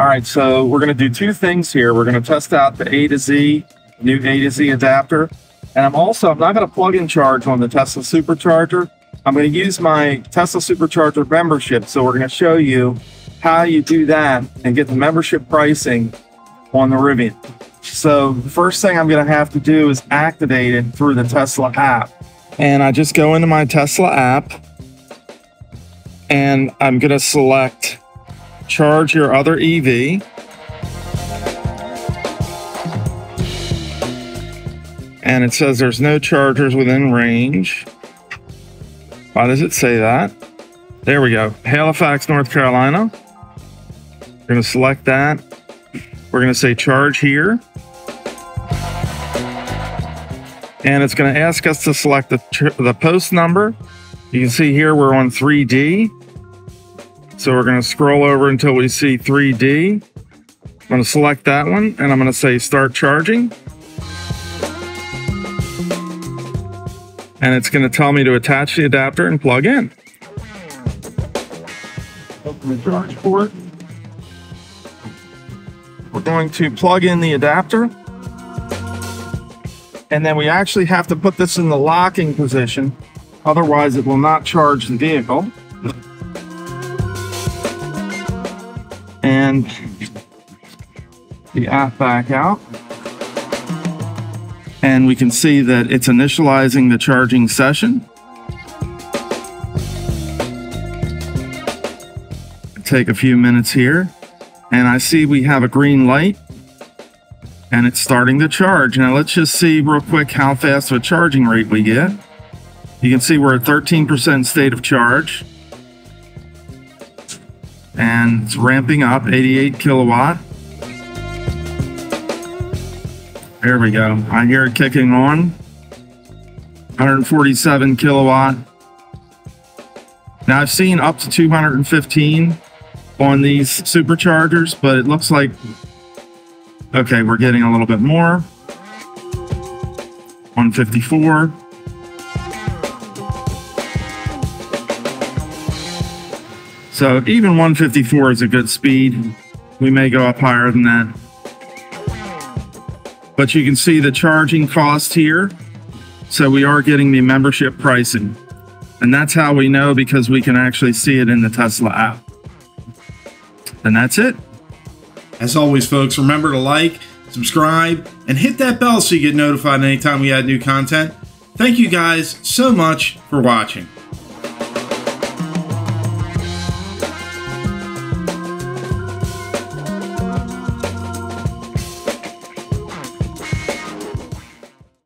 All right, so we're gonna do two things here. We're gonna test out the A to Z, new A to Z adapter. And I'm not gonna plug in charge on the Tesla SuperCharger. I'm gonna use my Tesla SuperCharger membership. So we're gonna show you how you do that and get the membership pricing on the Rivian. So the first thing I'm gonna have to do is activate it through the Tesla app. And I just go into my Tesla app and I'm gonna select charge your other EV. And it says there's no chargers within range. Why does it say that? There we go, Halifax, North Carolina. We're gonna select that. We're gonna say charge here. And it's gonna ask us to select the post number. You can see here we're on 3D. So we're gonna scroll over until we see 3D. I'm gonna select that one and I'm gonna say start charging. And it's gonna tell me to attach the adapter and plug in. Open the charge port. We're going to plug in the adapter. And then we actually have to put this in the locking position. Otherwise, it will not charge the vehicle. And the app back out. And we can see that it's initializing the charging session. Take a few minutes here. And I see we have a green light and it's starting to charge. Now let's just see real quick how fast of a charging rate we get. You can see we're at 13% state of charge and it's ramping up, 88 kilowatt. There we go, I hear it kicking on, 147 kilowatt. Now I've seen up to 215 on these superchargers, but it looks like, okay, we're getting a little bit more, 154. So even 154 is a good speed. We may go up higher than that. But you can see the charging cost here. So we are getting the membership pricing. And that's how we know, because we can actually see it in the Tesla app. And that's it. As always, folks, remember to like, subscribe, and hit that bell so you get notified anytime we add new content. Thank you guys so much for watching.